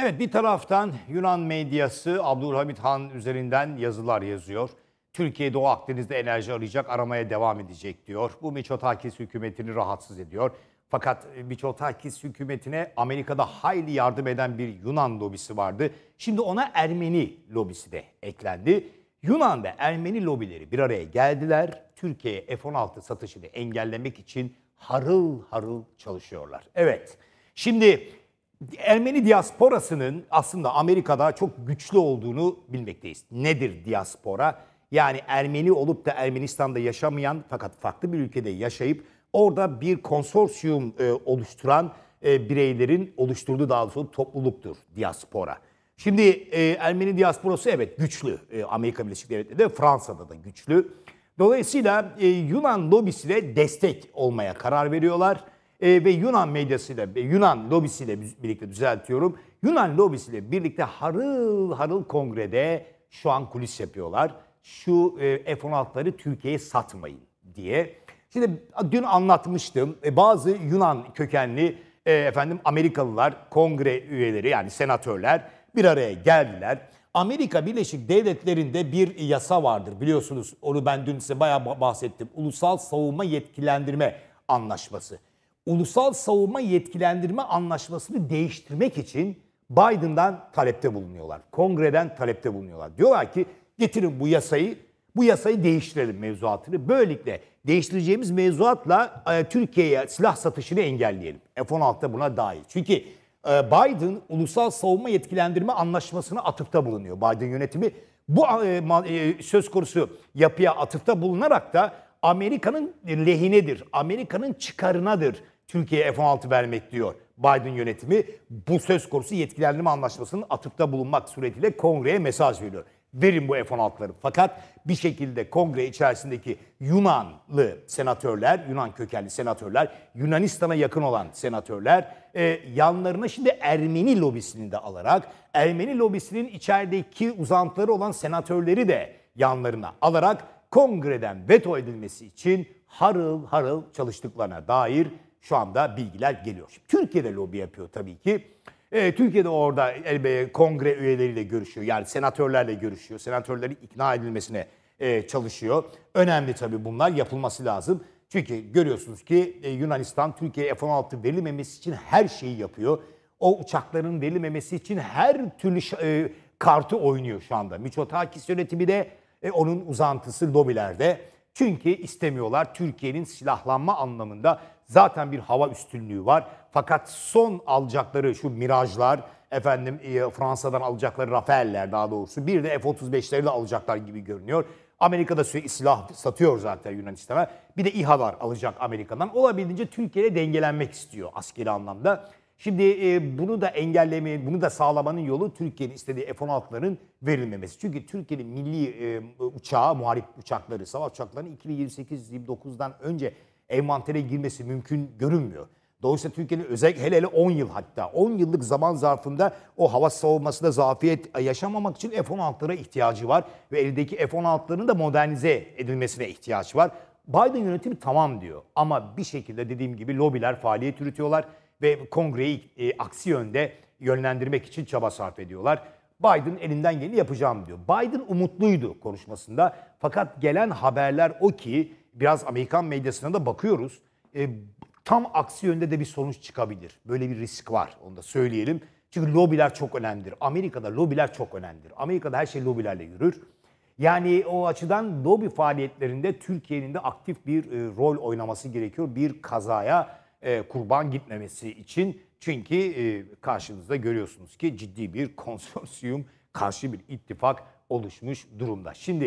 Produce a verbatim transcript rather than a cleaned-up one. Evet, bir taraftan Yunan medyası Abdülhamit Han üzerinden yazılar yazıyor. Türkiye Doğu Akdeniz'de enerji arayacak, aramaya devam edecek diyor. Bu Miçotakis hükümetini rahatsız ediyor. Fakat Miçotakis hükümetine Amerika'da hayli yardım eden bir Yunan lobisi vardı. Şimdi ona Ermeni lobisi de eklendi. Yunan ve Ermeni lobileri bir araya geldiler. Türkiye'ye F on altı satışını engellemek için harıl harıl çalışıyorlar. Evet, şimdi Ermeni diasporasının aslında Amerika'da çok güçlü olduğunu bilmekteyiz. Nedir diaspora? Yani Ermeni olup da Ermenistan'da yaşamayan fakat farklı bir ülkede yaşayıp orada bir konsorsiyum e, oluşturan e, bireylerin oluşturduğu daha doğrusu topluluktur diaspora. Şimdi e, Ermeni diasporası evet güçlü. E, Amerika Birleşik Devletleri'de, Fransa'da da güçlü. Dolayısıyla e, Yunan lobisine destek olmaya karar veriyorlar. E, ve Yunan medyasıyla, Yunan lobisiyle birlikte düzeltiyorum. Yunan lobisiyle birlikte harıl harıl kongrede şu an kulis yapıyorlar. Şu e, F on altıları Türkiye'ye satmayın diye. Şimdi dün anlatmıştım. E, bazı Yunan kökenli e, efendim Amerikalılar, kongre üyeleri yani senatörler bir araya geldiler. Amerika Birleşik Devletleri'nde bir yasa vardır biliyorsunuz. Onu ben dün size bayağı bahsettim. Ulusal Savunma Yetkilendirme Anlaşması. Ulusal Savunma Yetkilendirme Anlaşması'nı değiştirmek için Biden'dan talepte bulunuyorlar. Kongreden talepte bulunuyorlar. Diyorlar ki getirin bu yasayı, bu yasayı değiştirelim mevzuatını. Böylelikle değiştireceğimiz mevzuatla e, Türkiye'ye silah satışını engelleyelim. F on altı da buna dahil. Çünkü e, Biden Ulusal Savunma Yetkilendirme Anlaşması'na atıfta bulunuyor. Biden yönetimi bu e, söz konusu yapıya atıfta bulunarak da Amerika'nın lehinedir, Amerika'nın çıkarınadır Türkiye'ye F on altı vermek diyor Biden yönetimi. Bu söz konusu yetkilendirme anlaşmasının atıfta bulunmak suretiyle kongreye mesaj veriyor. Verin bu F on altıları. Fakat bir şekilde kongre içerisindeki Yunanlı senatörler, Yunan kökenli senatörler, Yunanistan'a yakın olan senatörler e, yanlarına şimdi Ermeni lobisini de alarak, Ermeni lobisinin içerideki uzantıları olan senatörleri de yanlarına alarak kongreden veto edilmesi için harıl harıl çalıştıklarına dair şu anda bilgiler geliyor. Şimdi Türkiye'de lobi yapıyor tabii ki. E, Türkiye'de orada elbette kongre üyeleriyle görüşüyor. Yani senatörlerle görüşüyor. Senatörlerin ikna edilmesine e, çalışıyor. Önemli tabii bunlar, yapılması lazım. Çünkü görüyorsunuz ki e, Yunanistan Türkiye'ye F on altı verilmemesi için her şeyi yapıyor. O uçakların verilmemesi için her türlü e, kartı oynuyor şu anda. Miçotakis yönetimi de E, onun uzantısı lobilerde. Çünkü istemiyorlar. Türkiye'nin silahlanma anlamında zaten bir hava üstünlüğü var. Fakat son alacakları şu Mirajlar, efendim e, Fransa'dan alacakları Rafale'ler daha doğrusu. Bir de F otuz beşleri de alacaklar gibi görünüyor. Amerika'da sürekli silah satıyor zaten Yunanistan'a. Bir de İHA'lar alacak Amerika'dan. Olabildiğince Türkiye'yle dengelenmek istiyor askeri anlamda. Şimdi e, bunu da engellemenin, bunu da sağlamanın yolu Türkiye'nin istediği F on altıların verilmemesi. Çünkü Türkiye'nin milli e, uçağı, muharip uçakları, savaş uçaklarının iki bin yirmi sekiz yirmi dokuzdan önce envantere girmesi mümkün görünmüyor. Dolayısıyla Türkiye'nin özellikle hele hele on yıl hatta, on yıllık zaman zarfında o hava savunmasında zafiyet yaşamamak için F on altılara ihtiyacı var. Ve eldeki F on altıların da modernize edilmesine ihtiyaç var. Biden yönetimi tamam diyor ama bir şekilde dediğim gibi lobiler faaliyet yürütüyorlar. Ve kongreyi e, aksi yönde yönlendirmek için çaba sarf ediyorlar. Biden elinden geleni yapacağım diyor. Biden umutluydu konuşmasında. Fakat gelen haberler o ki biraz Amerikan medyasına da bakıyoruz. E, tam aksi yönde de bir sonuç çıkabilir. Böyle bir risk var, onu da söyleyelim. Çünkü lobiler çok önemlidir. Amerika'da lobiler çok önemlidir. Amerika'da her şey lobilerle yürür. Yani o açıdan lobi faaliyetlerinde Türkiye'nin de aktif bir e, rol oynaması gerekiyor. Bir kazaya kurban gitmemesi için. Çünkü karşınızda görüyorsunuz ki ciddi bir konsorsiyum, karşı bir ittifak oluşmuş durumda. Şimdi